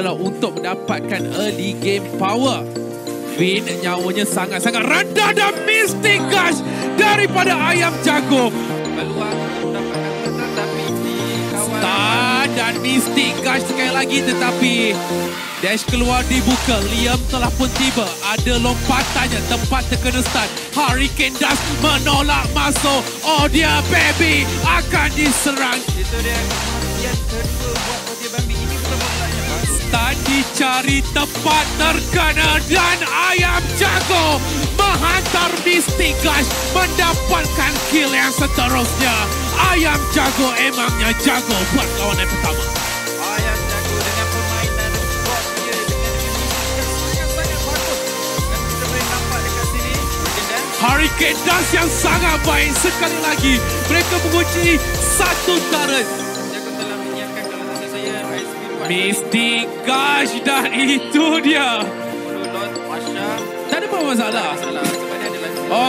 adalah untuk mendapatkan early game power. Vyn nyawanya sangat-sangat rendah dan Mystic Gush daripada Ayam Jago. Peluang mendapatkan tenang tapi di kawan. Stun dan Mystic Gush sekali lagi tetapi dash keluar dibuka, Liam telah pun tiba. Ada lompatannya, tempat terkena stun. Hurricane Dust menolak masuk. Oh dia baby akan diserang. Itu dia kematian kedua buat Odia Bambi. Ini bukan masalahnya. Stun dicari tempat terkena dan Ayam Jago menghantar Mystic Gush mendapatkan kill yang seterusnya. Ayam Jago emangnya jago buat lawan yang pertama. Ayam Jago dengan Hurricane Dance yang sangat baik sekali lagi. Mereka mengunci satu turret. Mystic Gush dan itu dia. Tak ada apa masalah.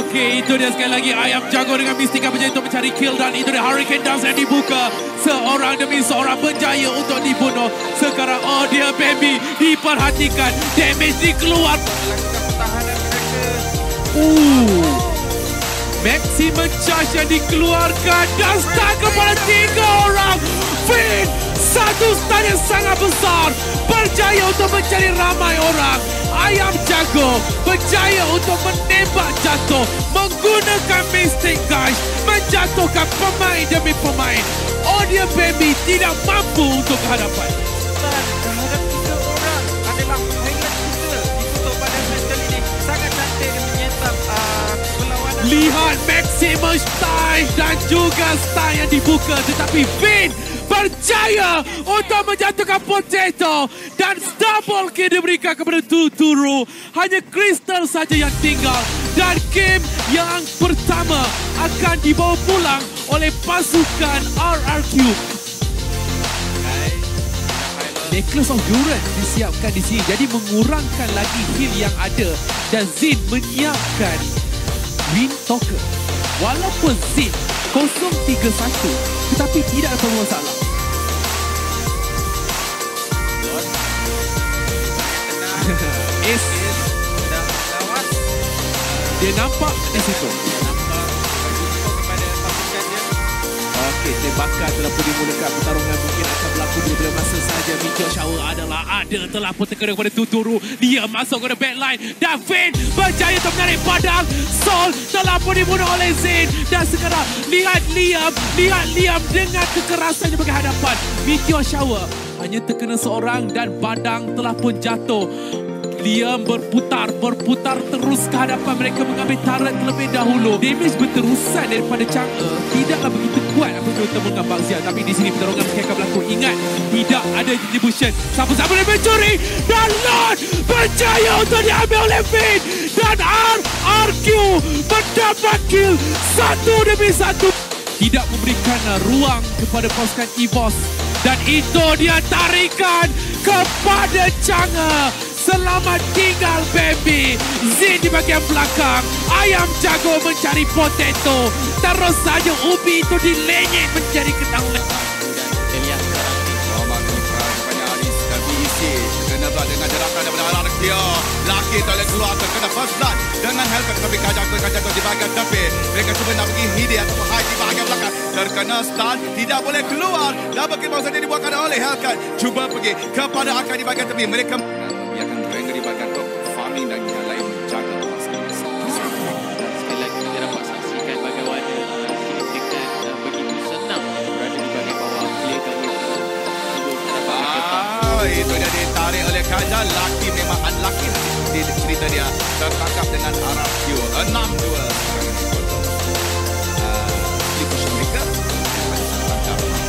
Okey, itu dia sekali lagi Ayam Jago dengan Mystic Gush berjaya untuk mencari kill dan itu dia Hurricane Dance yang dibuka. Seorang demi seorang berjaya untuk dibunuh. Sekarang oh dia baby diperhatikan. Damage dikeluar. Maximum charge yang dikeluarkan dan stun kepada tiga orang. Vyn, satu stun yang sangat besar, berjaya untuk mencari ramai orang. Ayam Jago berjaya untuk menembak jatuh menggunakan Mystic Gush, menjatuhkan pemain demi pemain. Oh dia baby tidak mampu untuk hadapan. Terhadap tiga orang adalah highlight kita ditutup pada battle ini. Sangat cantik dan menyetap perlawanan. Lihat maximum style dan juga style yang dibuka. Tetapi Vyn berjaya untuk menjatuhkan Potato. Dan double kill diberikan kepada Tuturu. Hanya Crystal saja yang tinggal. Dan game yang pertama akan dibawa pulang oleh pasukan RRQ. Necklace of Durance disiapkan di sini. Jadi mengurangkan lagi heal yang ada. Dan Zain menyiapkan Wind Talker. Walaupun Zain 031 tetapi tidak ada masalah. Is dah lewat. Dia nampak di situ. Okey, tembakan telah pun dimulakan. Pertarungan mungkin akan berlaku bila masa saja. Meteor Shower adalah ada telah pun terkena kepada Tuturu. Dia masuk kepada backline. Dan Vyn berjaya untuk menarik Badang. Sol telah pun dibunuh oleh Zain. Dan sekarang lihat Liam dengan kekerasannya bagi hadapan. Meteor Shower hanya terkena seorang dan Badang telah pun jatuh. Liam berputar terus ke hadapan mereka mengambil turret terlebih dahulu. Damage berterusan daripada Chang'e tidaklah begitu kuat apabila temukan Baxia. Tapi di sini pertarungan mungkin akan berlaku. Ingat, tidak ada distribution. Sama-sama dia mencuri dan Lord berjaya untuk diambil oleh Vyn. Dan RRQ mendapat kill satu demi satu. Tidak memberikan ruang kepada pasukan EVOS. Dan itu dia tarikan kepada Chang'e. Selamat tinggal baby. Zain di bahagian belakang. Ayam Jago mencari Potato. Terus saja ubi itu dilenyek menjadi ketang lepas. Dan lihat sekarang ni. Oh, bagi perang kepada Aris. Tapi isi terkena blood dengan jerakan daripada anak dia. Laki tolak keluar terkena first blood. Dengan helmet tapi kajak di bahagian tepi. Mereka cuba nak pergi hidi ataupun hide di bahagian belakang. Terkena stun, tidak boleh keluar. Dan bagi bawah saja dibuatkan oleh Helkan. Cuba pergi kepada Akai di bahagian tepi. Mereka itu dia ditarik oleh Kaja. Laki memang unlucky di cerita dia. Tertangkap dengan RRQ 6-2. Division mereka.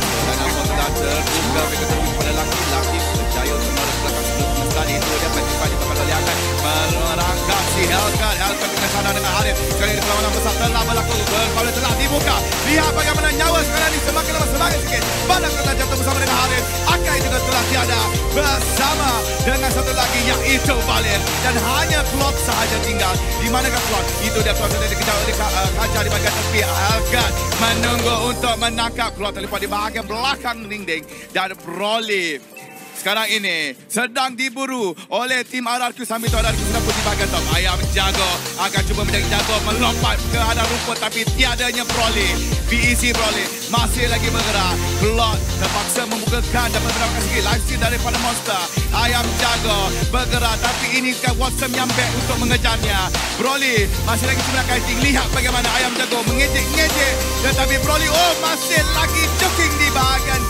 Dan Amon telah terbuka. Mereka terbuka kepada laki-laki. Berjaya untuk menolong belakang sebelum penesan itu. Dia panggil tempat kaliakan. Merangkap si Helkan. Helkan dengan sana dengan Arif. Sekali ini perlawanan besar telah berlaku. Berkaulah telah dibuka. Lihat bagaimana nyawa sekarang ini semakin lama semakin sikit. Badang telah jatuh bersama dengan Arif. Akai juga telah tiada. Bersama dengan satu lagi iaitu Valir. Dan hanya Glock sahaja tinggal. Di manakah Glock? Itu dia Glock sudah dikejar oleh Kaca di bahagian tepi. Helkan menunggu untuk menangkap Glock. Terlipat di bahagian belakang dinding. Dan Broly sekarang ini sedang diburu oleh tim RRQ sambil RRQ sudah pun dimakan top. Ayam Jago akan cuba menjadi jago melompat ke arah rumput tapi tiadanya Broly. BEC Broly masih lagi bergerak. Glock terpaksa membukakan dan menerapkan skill life steal daripada monster. Ayam Jago bergerak tapi ini kan Watson nyampe untuk mengejarnya. Broly masih lagi cuba kiting. Lihat bagaimana Ayam Jago mengejek-ngejek tetapi Broly oh masih lagi jogging di bahagian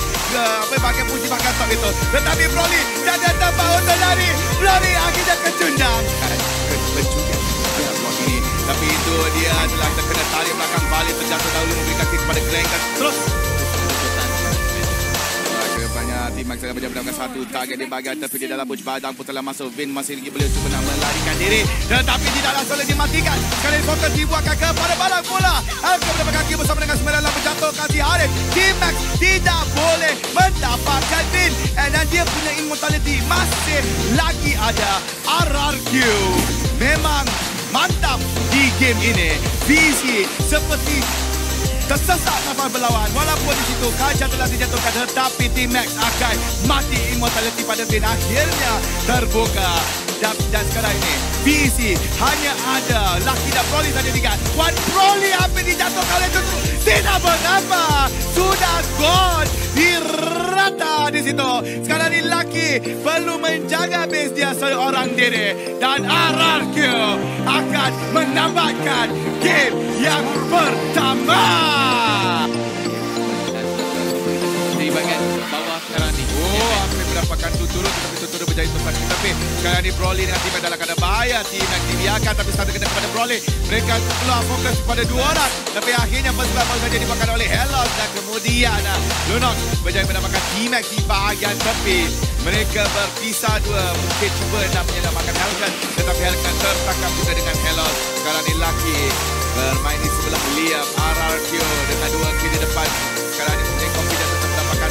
berbagai puji bakal top itu. Tetapi Broly dada tanpa untuk lari. Broly akhirnya kecundang. Kecundang. Tapi itu dia telah terkena tarik belakang balik. Terjatuh dahulu memberi kaki kepada gelengkan. Terus. Banyak tim Max akan menjamkan satu target di bahagian tepi di dalam buj badang pun telah masuk. Vyn masih lagi beliau cuba nak melarikan diri. Tetapi tidak langsung boleh dimatikan. Sekali fokus dibuatkan kepada balang bola. Alka mendapatkan kaki bersama dengan 9 lapan jatuhkan di Arif. Tim Max tidak boleh mendapatkan Vyn. Dan dia punya immortality masih lagi ada. RRQ memang mantap di game ini. VC seperti tersesat nafas berlawan. Walaupun di situ kaca telah dijatuhkan tetapi tim Max Akai mati immortality pada Vyn akhirnya terbuka. Dan sekarang ini VC hanya ada Lucky dan Broly saja tiga. One Broly hampir dijatuhkan oleh Tuturu. Tidak bernama. Sudah gone. Dirata di situ. Sekarang ini Lucky perlu menjaga base dia seorang diri. Dan RRQ akan menambahkan game yang pertama. Di bagian bawah sekarang ini. Oh, hampir mendapatkan Tuturu. Tetapi Tuturu berjaya tersangka. Tapi sekarang ini Broly dengan tim adalah kadang bahaya. Tim yang dibiarkan tapi satu kena kepada Broly. Mereka keluar fokus kepada dua orang. Tapi akhirnya persebelah baru saja dimakan oleh Helos. Dan kemudian Lunox berjaya mendapatkan tim yang di bahagian tepi. Mereka berpisah dua. Mungkin cuba nak menyelamatkan Aranqus. Tetapi Aranqus tertangkap juga dengan Helos. Sekarang ini Lucky bermain di sebelah Liam. RRQ dengan dua kiri depan. Sekarang ini mempunyai confidence untuk mendapatkan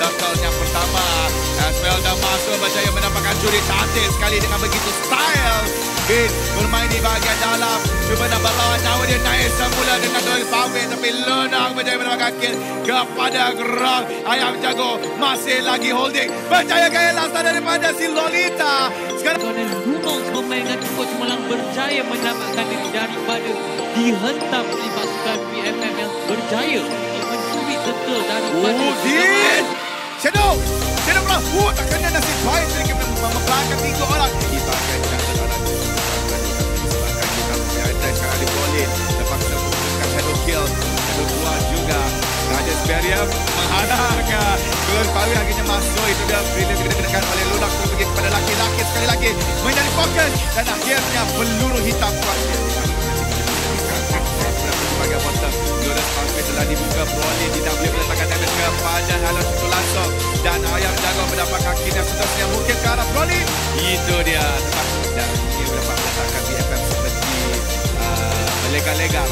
turtle yang pertama. Esmeralda masuk berjaya mendapatkan curi cantik sekali dengan begitu style. Vyn bermain di bahagian dalam. Cuba nak berlawan nyawa dia naik semula dengan Doyle Pawin. Tapi Lunang berjaya mendapatkan kill kepada Gerang. Ayam Jago masih lagi holding. Berjaya gaya lasta daripada si Lolita. Sekarang Lunox memainkan coach malang berjaya menyelamatkan diri daripada dihentam di pasukan PMM yang berjaya mencuri betul daripada Vyn. Shadow Rush, tak kena nasib baik sedikit memperlahankan tiga orang. Dibahagian jangan orang itu sebabkan kita berada sekarang di Broly. Terpaksa menggunakan Shadow Kill, Shadow Rush juga. Raja Sperium menghadarkan. Belum baru akhirnya masuk, itu dia dikenakan oleh Lunox. Pergi kepada laki-laki sekali lagi. Menjadi fokus dan akhirnya peluru hitam kuatnya. Sebagai bottom, Lunox Pangkir telah dibuka. Broly tidak boleh meletakkan damage kepada Halos itu langsung. Dan Ayam Jago mendapat kakinya seterusnya mungkin ke arah Broly. Itu dia. Dan dia mendapat meletakkan BFM seperti legal-legal.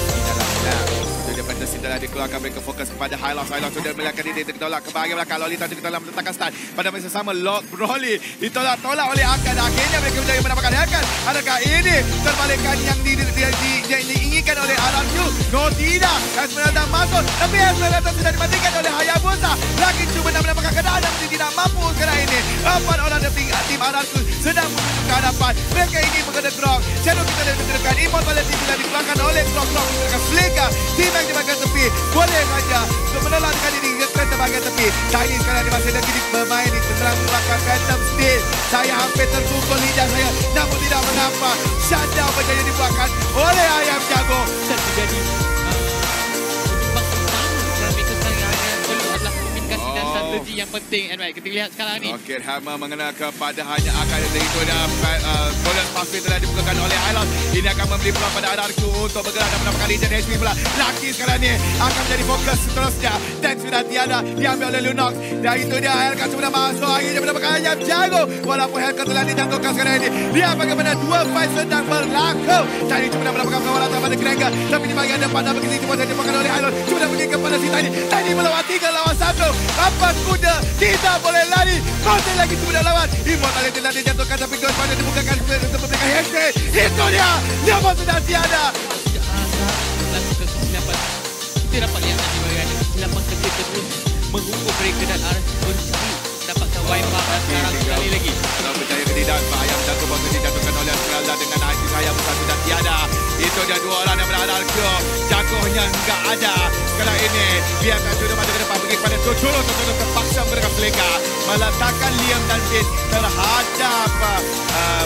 Itu dia pentas telah dikeluarkan. Mereka fokus kepada Halos. Halos sudah meletakkan diri tertolak ke bahagian belakang. Lolita tertolak meletakkan stun. Pada masa sama Broly ditolak-tolak oleh Akan. Akhirnya mereka menjadi mendapatkan Akan. Adakah ini terbalikan yang diinginkan oleh RRQ? No, tidak. Esmeralda masuk. Tapi Esmeralda sudah dimatikan oleh Hayabusa. Lagi cuma mendapatkan keadaan tapi tidak mampu sekarang ini. Empat orang tim RRQ sedang menuju ke hadapan. Mereka ingin mengena Glock. Shadow kita ditentukan. Immortality bila dikeluarkan oleh Glock menggunakan Flika. Tim yang dimakan tepi. Boleh saja untuk menelankan diri ke bahagian tepi. Tadi sekarang di masa negeri bermain di terang-terangkan Phantom Steel. Saya hampir terpukul lidah saya. Namun tidak mengapa. Shadow berjaya dibuatkan oleh Ayam Jago. Dan menjadi penyumbang utama dalam mereka sekarang hanya perlu adalah komunikasi dan strategi yang penting. And right, kita lihat sekarang ni. Rocket Hammer mengenal kepada hanya Akan dari itu dan Golden Pathway telah dibukakan oleh Island. Ini akan memberi peluang pada RRQ untuk bergerak dan mendapatkan Legion HP pula. Lucky sekarang ni akan menjadi fokus seterusnya. Tank sudah tiada, diambil oleh Lunox. Dan itu dia, Hellcat sudah masuk. Akhirnya mendapatkan Ayam Jago. Walaupun Hellcat telah dijatuhkan sekarang ini. Dia bagaimana dua fight sedang berlaku. Tadi cuma mendapatkan kawalan kepada Gregor. Tapi di bahagian depan dan begitu cuma dimakan oleh Island. Cuma pergi kepada si Tani. Tani melawan 3 lawan 1. Apa kuda tidak boleh lari. Masih lagi cuma lawan. Immortality telah dijatuhkan tapi Ghost Rider dibukakan untuk memberikan headset. Itu dia. Nyawa sudah tiada. Tidak rasa dan kesilapan. Kita dapat lihat tadi bagaimana kesilapan kerja terus menghubung mereka dan arah berjaya dapat terwipe up dan sekarang sekali lagi. Kalau percaya ke tidak, Pak Ayam Jago bagus dijatuhkan oleh Esmeralda dengan IC saya besar sudah tiada. Itu dah dua orang yang berada ke Jagohnya enggak ada. Sekarang ini, biarkan Tuturu maju ke depan pergi kepada Tuturu. Tuturu terpaksa mereka peleka meletakkan Liam dan Vyn terhadap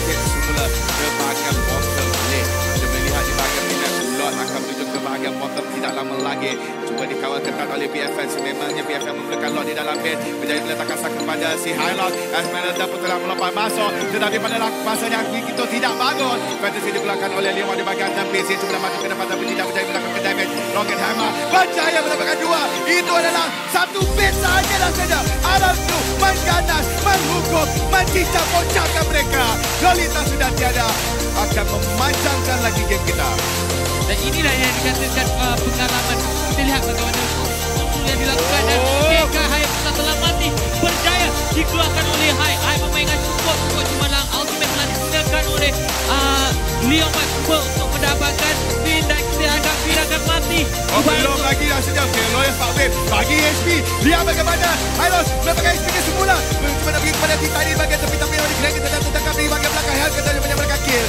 Vyn semula ke bahagian botol boleh. Kita melihat di bahagian ini Lord akan menuju ke bahagian botol tidak lama lagi. Cuba dikawal ketat oleh BFN. Sememangnya BFN memulakan Lord di dalam Vyn. Menjadi meletakkan sak kepada si Highlord. Esmeralda pun telah melompat masuk. Tetapi pada masa yang itu tidak bangun. Fantasy digunakan oleh Liam di bahagian samping. Zin sudah masuk ke depan tapi tidak berjaya melakukan ke damage. Rocket Hammer. Berjaya melakukan dua. Itu adalah satu bit sahaja dah saja. RRQ mengganas, menghukum, mencicam-bocamkan mereka. Lolita sudah tiada. Akan memanjangkan lagi game kita. Dan inilah yang dikatakan pengalaman. Kita lihat bagaimana Tuturu yang dilakukan dan KK Hayabusa telah mati. Berjaya dikeluarkan oleh Hai. Hai memainkan support cuma lang ultimate telah digunakan oleh Liam untuk mendapatkan Vyn dan kita akan Vyn akan mati. Oh, belum lagi dah sedang Keloy Pak Web bagi HP. Liam bagaimana? Harus mendapatkan HP ke semula. Cuma nak pergi kepada Titani bagian tepi-tepi oleh Greg dan tertangkap di bagian belakang Hai kata dia mereka kill.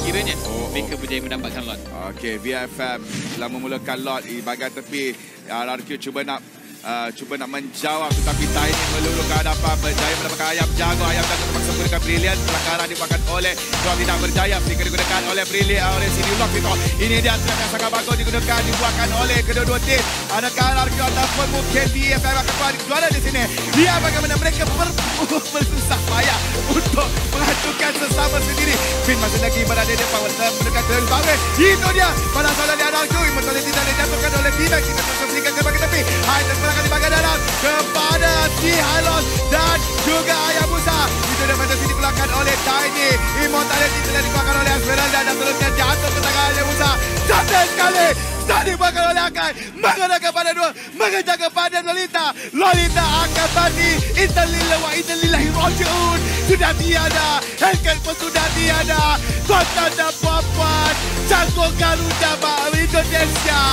Kiranya mereka berjaya mendapatkan lot. Okey, VFM telah memulakan lot di bahagian tepi. RRQ cuba nak menjawab tetapi Tiny melulu ke hadapan. Berjaya mendapatkan Ayam Jago. Ayam Jago terpaksa menggunakan Brilliant. Pelanggaran dimakan oleh Glock tidak berjaya. Mereka digunakan oleh Brilliant oleh si Lunox itu. Ini dia serangan yang sangat bagus digunakan dibuatkan oleh kedua-dua tim. Adakah RRQ ataupun mungkin VFM akan keluar juara di sini? Dia bagaimana mereka bersusah payah untuk menghancurkan sesama sendiri. Vyn masih lagi berada di depan mendekat terlalu bangun. Itu dia pada soalan di RRQ. Menteri tidak dijatuhkan oleh Badang. Kita terus berikan ke bagian tepi. Hai terserahkan di bagian dalam kepada si Halos dan juga Hayabusa. Itu dia menteri dikeluarkan oleh Tiny. Immortality telah dikeluarkan oleh Esmeralda dan terusnya jatuh ke tangan Hayabusa. Cantik sekali. Tak dibuatkan oleh Akai. Mengadakan pada dua. Mengejaga pada Lolita. Lolita akan mati. Innalillahi wa inna ilaihi raji'un. Sudah tiada. Hengkel pun sudah tiada. Kota dan papan. Cangkul Garuda Indonesia.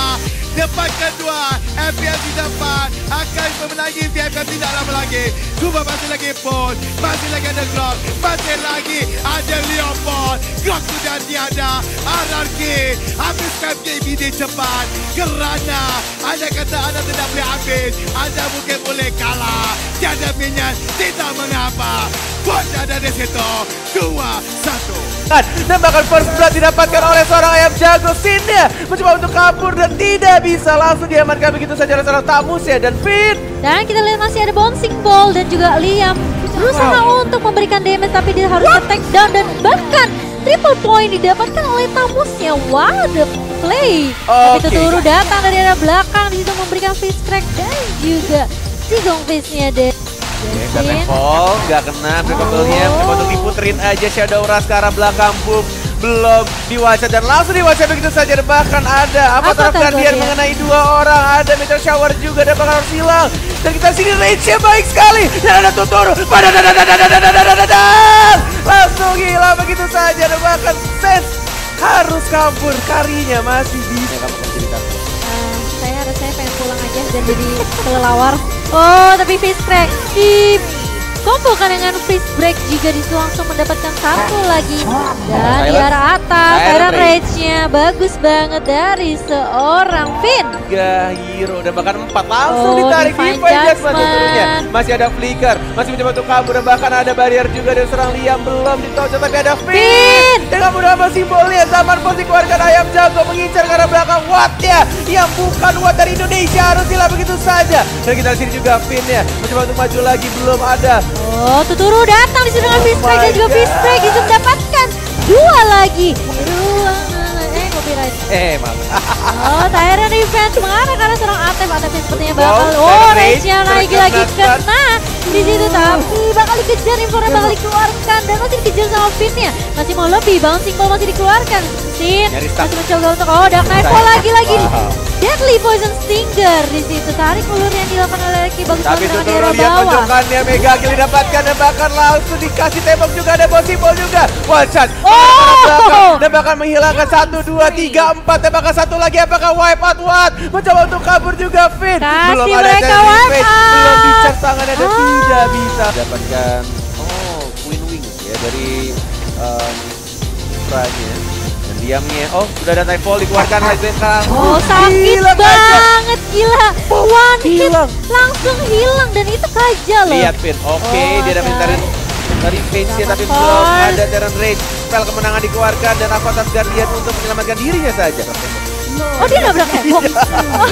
Depan kedua. FPL di depan. Akai memenangi. FPL tidak lama lagi. Cuba masih lagi Pond. Masih lagi ada Glock. Masih lagi ada Leopold. Glock sudah tiada. RRQ. Habiskan KBD cepat. Kerana anda kata anda tidak boleh habis, anda mungkin boleh kalah. Tiada minyak, tidak mengapa. Pond ada di situ. 2-1. Dan bahkan first blood didapatkan oleh seorang Ayam Jago. Sinnya mencoba untuk kabur dan tidak bisa, langsung diamankan begitu saja oleh seorang Tamusnya dan Vyn. Dan kita lihat masih ada Boxing Ball dan juga Liam berusaha untuk memberikan damage tapi dia harus attack down dan bahkan triple point didapatkan oleh Tamusnya. Wow, the play. Tapi Tuturu datang dari arah belakang di situ memberikan face crack dan juga si Gong Face-nya deh. Dekat level, nggak kena triple-nya. Coba untuk diputerin aja Shadow Rush ke arah belakang, boom. Belum diwaca dan langsung diwaca begitu saja. Bahkan ada apa terhadap dia mengenai dua orang. Ada Meteor Shower juga, ada bakal harus hilang. Dan kita sini range-nya baik sekali. Dan ada Tuturu. Langsung hilang begitu saja. Dan bahkan sense harus kabur, karinya masih bisa. Saya pengen pulang aja dan jadi kelelawar. Oh, tapi face crack dikumpulkan dengan face break juga langsung mendapatkan satu lagi. Dan di arah atas, arah rage-nya bagus banget dari seorang Vyn. 3 hero, dan bahkan 4 langsung ditarik Divine Judgment. Masih ada flicker, masih mencoba untuk kabur dan bahkan ada barrier juga dari serang Liam. Belum ditocok tapi ada Vyn. Dengan mudah-mudahan simbolnya, zaman pun dikeluarkan Ayam Jago mengincar ke arah belakang. Watt-nya yang bukan Watt dari Indonesia harus hilang begitu saja. Dan kita di sini juga Vyn-nya mencoba untuk maju lagi, belum ada. Oh, Tuturu datang di sini dengan fist break dan juga fist break itu mendapatkan dua lagi. Copyright. Maaf. Oh, Tyrant Defense mengarah karena serang ATM sepertinya bakal. Oh, rage-nya naik lagi kena di situ tapi bakal dikejar, inform bakal dikeluarkan dan masih dikejar sama Vyn-nya. Masih mau lebih, bouncing ball masih dikeluarkan. Sin masih mencoba untuk Dark Knight lagi. Deadly Poison Stinger di situ, tarik ulur yang dilakukan oleh Ki bagus banget dengan daerah bawah. Tapi dia Mega Kill dapatkan, tembakan langsung dikasih tembok juga, ada Boxing Ball juga. One shot. Oh! Tembakan menghilangkan 1, 2, 3, 4. Tembakan satu lagi, apakah wipe out Watt? Mencoba untuk kabur juga Finn. Belum ada tembakan, belum dicek tangannya dan tidak bisa dapatkan. Oh, Queen Wings ya dari Pranya. Diamnya, oh sudah ada Typhoon dikeluarkan Zain sekarang. Oh sakit hilang banget, gila. One hit langsung hilang dan itu kaja loh. Lihat Finn, oke dia dapat Terran dari Face tapi belum ada Terran Rage. Spell kemenangan dikeluarkan dan aku atas Guardian untuk menyelamatkan dirinya saja. Oh dia nabrak tembok.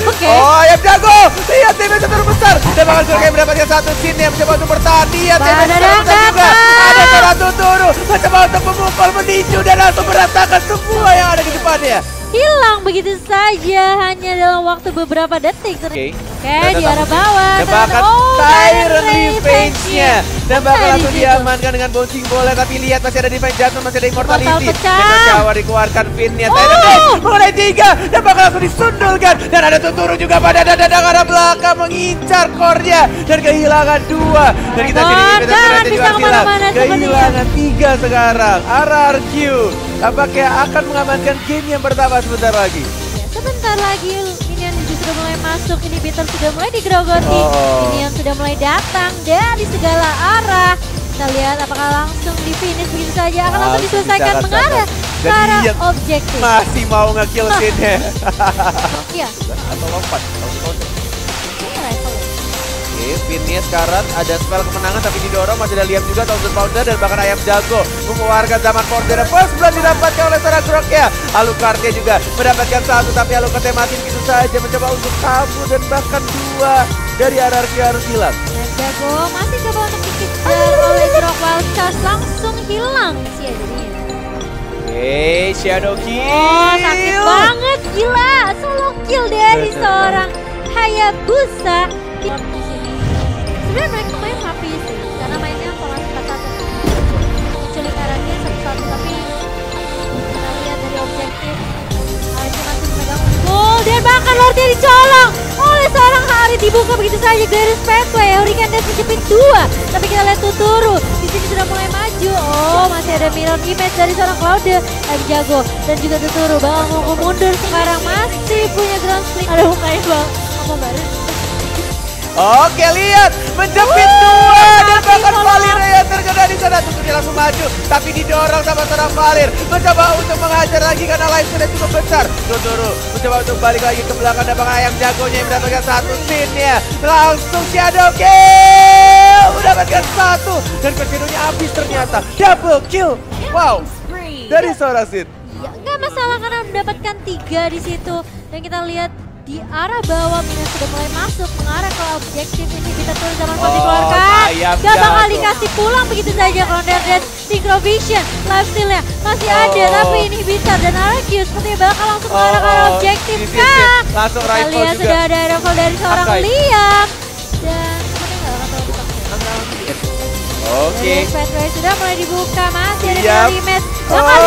Oke. Oh Ayam Jago, lihat timnya terbesar. Dia bakal surga mendapatkan satu scene yang mencoba untuk bertahan. Lihat timnya terbesar juga. Ada seorang Tuturu mencoba untuk memukul, meninju dan langsung berantakan semua yang ada di depannya. Hilang begitu saja hanya dalam waktu beberapa detik. Oke, di arah bawah. Tembakan Tyrant Revenge-nya. Tembakan langsung diamankan dengan bouncing bola. Tapi lihat masih ada Divine Judgment, masih ada Immortality. Meteor Shower dikeluarkan Finn-nya. Tyrant Revenge mengenai 3. Tembakan langsung disundulkan. Dan ada Tuturu juga pada dadang arah belakang mengincar core-nya. Dan kehilangan 2. Dan kita sini bisa kemana-mana. Kehilangan 3 sekarang. RRQ apakah akan mengamankan game yang pertama sebentar lagi? Ya, sebentar lagi minion justru mulai masuk, inhibitor sudah mulai digerogoti, minion sudah mulai datang dari segala arah. Kita lihat apakah langsung di finish begitu saja, akan langsung diselesaikan mengarah ke arah objektif. Masih mau nge-kill Xinn-nya. Iya. Atau lompat, Finn-nya sekarang ada spell kemenangan tapi didorong, masih ada Liam juga, Thousand Pounder dan bahkan Ayam Jago mengeluarkan zaman Pounder. First Blood didapatkan oleh seorang Groknya. Alucardnya juga mendapatkan 1 tapi Alucardnya mati begitu saja, mencoba untuk kabur dan bahkan 2 dari RRQ harus hilang. Ayam Jago masih coba untuk dikejar oleh Grok, Wild Charge langsung hilang sih jadinya. Oke, Shadow Kill. Oh, sakit banget, gila. Solo kill dari seorang Hayabusa. Sebenarnya mereka main rapi sih, karena mainnya pola 4-1. Menculik arahnya 1-1, tapi kita lihat dari objektif Alexi masih memegang goal dan bahkan Lordnya dicolong oleh seorang Hari, dibuka begitu saja garis pathway. Hurricane Dash menjepit 2, tapi kita lihat Tuturu di sini sudah mulai maju. Oh masih ada mirror image dari seorang Claude, Ayam Jago dan juga Tuturu bakal ngomong mundur sekarang, masih punya ground split. Aduh mukanya bang, ngomong baru. Oke lihat, menjepit 2 dan bahkan Valir yang terkena di sana. Tuturu langsung maju, tapi didorong sama seorang Valir. Mencoba untuk menghajar lagi karena life sudah cukup besar. Tuturu mencoba untuk balik lagi ke belakang dan bahkan Ayam Jagonya yang mendapatkan 1 scene-nya. Langsung Shadow Kill, mendapatkan 1 dan keseluruhannya habis ternyata. Double kill, wow, dari seorang Xinn. Gak masalah karena mendapatkan 3 di situ. Dan kita lihat di arah bawah minion sudah mulai masuk mengarah ke objektif ini. Kita turun zaman Pond dikeluarkan, gak bakal dikasih pulang begitu saja. Condor dan Synchrovision lifesteal-nya masih ada, tapi ini bisa dan RRQ sepertinya bakal langsung mengarah ke arah objektif kah. Kita lihat juga sudah ada rifle dari seorang Liam dan sepertinya gak bakal oke, pathway sudah mulai dibuka, masih ada dari match bakal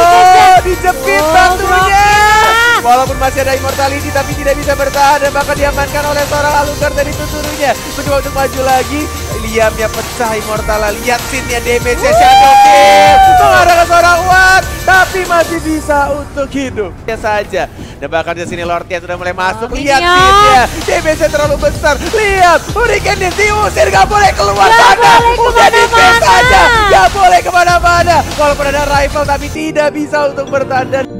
dijepit batunya. Walaupun masih ada Immortality tapi tidak bisa bertahan dan bahkan diamankan oleh seorang Alucard dari Tuturunya. Mencoba untuk maju lagi, Liamnya pecah Immortalnya. Lihat scene-nya, damage-nya Shadow Kill mengarah ke seorang Watt, tapi masih bisa untuk hidup saja. Dan bahkan di sini Lordnya sudah mulai masuk, lihat scene-nya, damage-nya terlalu besar. Lihat, Hurricane diusir, gak boleh keluar sana, udah di-face saja, gak boleh kemana-mana. Walaupun ada rifle tapi tidak bisa untuk bertahan.